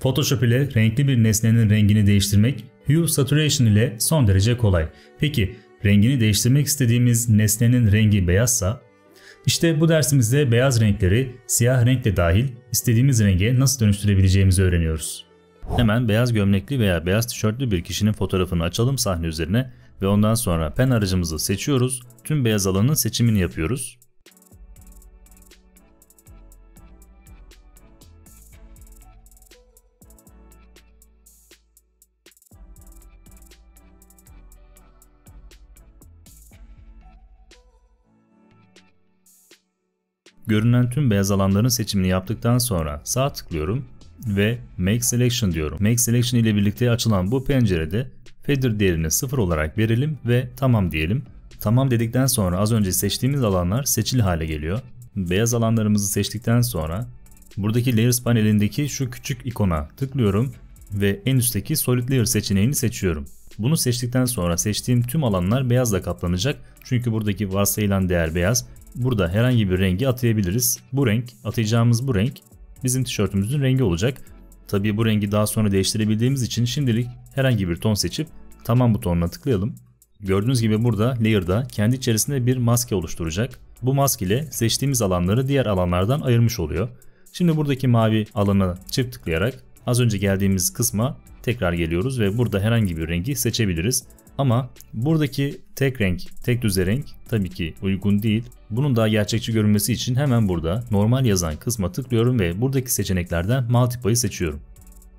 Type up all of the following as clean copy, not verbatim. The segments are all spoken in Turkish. Photoshop ile renkli bir nesnenin rengini değiştirmek Hue/Saturation ile son derece kolay. Peki rengini değiştirmek istediğimiz nesnenin rengi beyazsa? İşte bu dersimizde beyaz renkleri siyah renkle dahil istediğimiz renge nasıl dönüştürebileceğimizi öğreniyoruz. Hemen beyaz gömlekli veya beyaz tişörtlü bir kişinin fotoğrafını açalım sahne üzerine ve ondan sonra pen aracımızı seçiyoruz. Tüm beyaz alanın seçimini yapıyoruz. Görünen tüm beyaz alanların seçimini yaptıktan sonra sağ tıklıyorum ve Make Selection diyorum. Make Selection ile birlikte açılan bu pencerede Feather değerini 0 olarak verelim ve tamam diyelim. Tamam dedikten sonra az önce seçtiğimiz alanlar seçili hale geliyor. Beyaz alanlarımızı seçtikten sonra buradaki Layers panelindeki şu küçük ikona tıklıyorum ve en üstteki Solid Layer seçeneğini seçiyorum. Bunu seçtikten sonra seçtiğim tüm alanlar beyazla kaplanacak çünkü buradaki varsayılan değer beyaz. Burada herhangi bir rengi atayabiliriz. Bu renk, atayacağımız bu renk bizim tişörtümüzün rengi olacak. Tabii bu rengi daha sonra değiştirebildiğimiz için şimdilik herhangi bir ton seçip tamam butonuna tıklayalım. Gördüğünüz gibi burada Layer'da kendi içerisinde bir maske oluşturacak. Bu maske ile seçtiğimiz alanları diğer alanlardan ayırmış oluyor. Şimdi buradaki mavi alana çift tıklayarak az önce geldiğimiz kısma tekrar geliyoruz ve burada herhangi bir rengi seçebiliriz. Ama buradaki tek renk, tek düze renk tabii ki uygun değil. Bunun daha gerçekçi görünmesi için hemen burada normal yazan kısma tıklıyorum ve buradaki seçeneklerden Multiply'ı seçiyorum.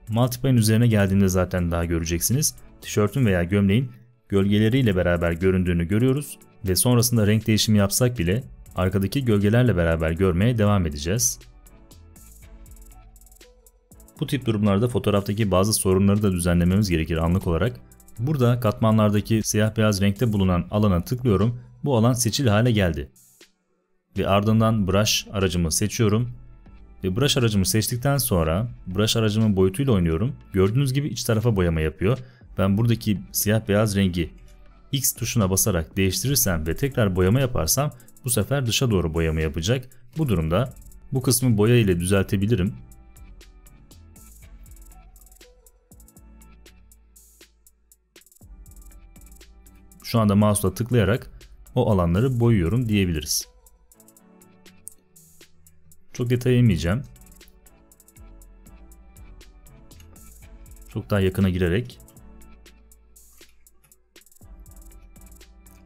Multiply'ın üzerine geldiğimde zaten daha göreceksiniz. Tişörtün veya gömleğin gölgeleriyle beraber göründüğünü görüyoruz ve sonrasında renk değişimi yapsak bile arkadaki gölgelerle beraber görmeye devam edeceğiz. Bu tip durumlarda fotoğraftaki bazı sorunları da düzenlememiz gerekir anlık olarak. Burada katmanlardaki siyah beyaz renkte bulunan alana tıklıyorum. Bu alan seçili hale geldi. Ve ardından brush aracımı seçiyorum. Ve brush aracımı seçtikten sonra brush aracımın boyutuyla oynuyorum. Gördüğünüz gibi iç tarafa boyama yapıyor. Ben buradaki siyah beyaz rengi X tuşuna basarak değiştirirsem ve tekrar boyama yaparsam bu sefer dışa doğru boyama yapacak. Bu durumda bu kısmı boya ile düzeltebilirim. Şu anda mouse'la tıklayarak o alanları boyuyorum diyebiliriz. Çok detaya inmeyeceğim. Çok daha yakına girerek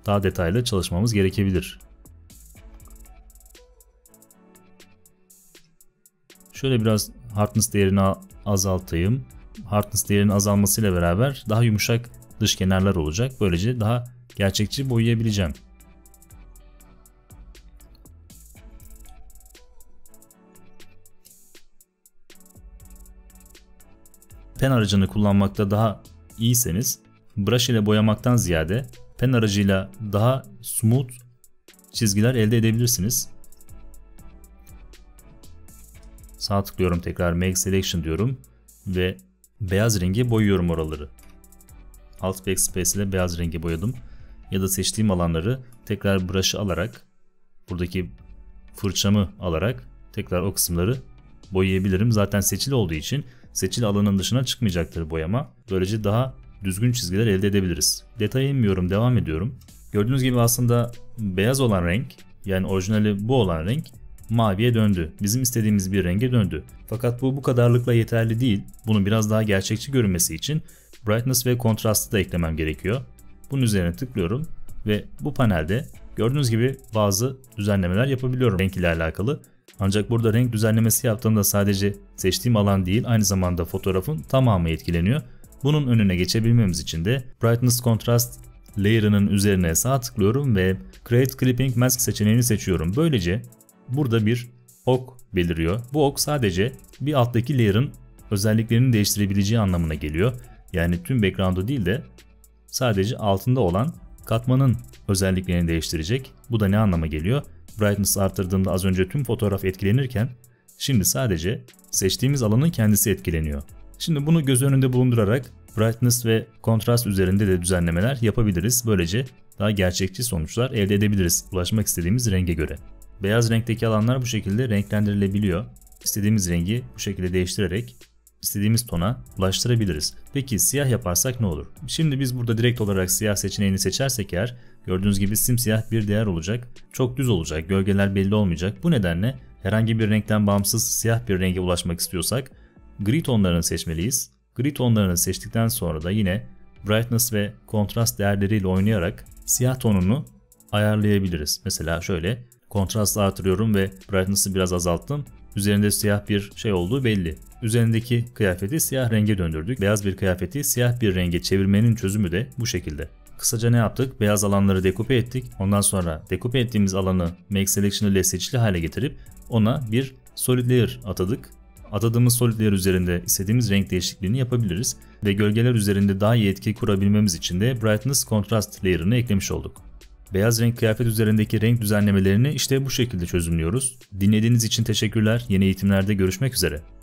daha detaylı çalışmamız gerekebilir. Şöyle biraz hardness değerini azaltayım. Hardness değerinin azalmasıyla beraber daha yumuşak dış kenarlar olacak. Böylece daha gerçekçi boyayabileceğim. Pen aracını kullanmakta daha iyiyseniz brush ile boyamaktan ziyade pen aracıyla daha smooth çizgiler elde edebilirsiniz. Sağ tıklıyorum, tekrar Make Selection diyorum ve beyaz rengi boyuyorum oraları. Alt backspace ile beyaz rengi boyadım. Ya da seçtiğim alanları tekrar brush'ı alarak, buradaki fırçamı alarak tekrar o kısımları boyayabilirim. Zaten seçili olduğu için seçili alanın dışına çıkmayacaktır boyama. Böylece daha düzgün çizgiler elde edebiliriz. Detaya inmiyorum, devam ediyorum. Gördüğünüz gibi aslında beyaz olan renk, yani orijinali bu olan renk maviye döndü. Bizim istediğimiz bir renge döndü. Fakat bu kadarlıkla yeterli değil. Bunun biraz daha gerçekçi görünmesi için Brightness ve Contrast'ı da eklemem gerekiyor. Bunun üzerine tıklıyorum ve bu panelde gördüğünüz gibi bazı düzenlemeler yapabiliyorum renk ile alakalı. Ancak burada renk düzenlemesi yaptığımda sadece seçtiğim alan değil, aynı zamanda fotoğrafın tamamı etkileniyor. Bunun önüne geçebilmemiz için de Brightness Contrast Layer'ının üzerine sağ tıklıyorum ve Create Clipping Mask seçeneğini seçiyorum. Böylece burada bir ok beliriyor. Bu ok sadece bir alttaki layer'ın özelliklerini değiştirebileceği anlamına geliyor. Yani tüm background'u değil de sadece altında olan katmanın özelliklerini değiştirecek. Bu da ne anlama geliyor? Brightness'ı arttırdığımda az önce tüm fotoğraf etkilenirken şimdi sadece seçtiğimiz alanın kendisi etkileniyor. Şimdi bunu göz önünde bulundurarak Brightness ve Contrast üzerinde de düzenlemeler yapabiliriz. Böylece daha gerçekçi sonuçlar elde edebiliriz ulaşmak istediğimiz renge göre. Beyaz renkteki alanlar bu şekilde renklendirilebiliyor. İstediğimiz rengi bu şekilde değiştirerek istediğimiz tona ulaştırabiliriz. Peki siyah yaparsak ne olur? Şimdi biz burada direkt olarak siyah seçeneğini seçersek eğer, gördüğünüz gibi simsiyah bir değer olacak. Çok düz olacak, gölgeler belli olmayacak. Bu nedenle herhangi bir renkten bağımsız siyah bir renge ulaşmak istiyorsak gri tonlarını seçmeliyiz. Gri tonlarını seçtikten sonra da yine Brightness ve Contrast değerleriyle oynayarak siyah tonunu ayarlayabiliriz. Mesela şöyle, kontrastı artırıyorum ve Brightness'ı biraz azalttım. Üzerinde siyah bir şey olduğu belli. Üzerindeki kıyafeti siyah renge döndürdük. Beyaz bir kıyafeti siyah bir renge çevirmenin çözümü de bu şekilde. Kısaca ne yaptık? Beyaz alanları dekupe ettik. Ondan sonra dekupe ettiğimiz alanı Make Selection ile seçili hale getirip ona bir Solid Layer atadık. Atadığımız Solid Layer üzerinde istediğimiz renk değişikliğini yapabiliriz. Ve gölgeler üzerinde daha iyi etki kurabilmemiz için de Brightness Contrast Layer'ını eklemiş olduk. Beyaz renk kıyafet üzerindeki renk düzenlemelerini işte bu şekilde çözümlüyoruz. Dinlediğiniz için teşekkürler. Yeni eğitimlerde görüşmek üzere.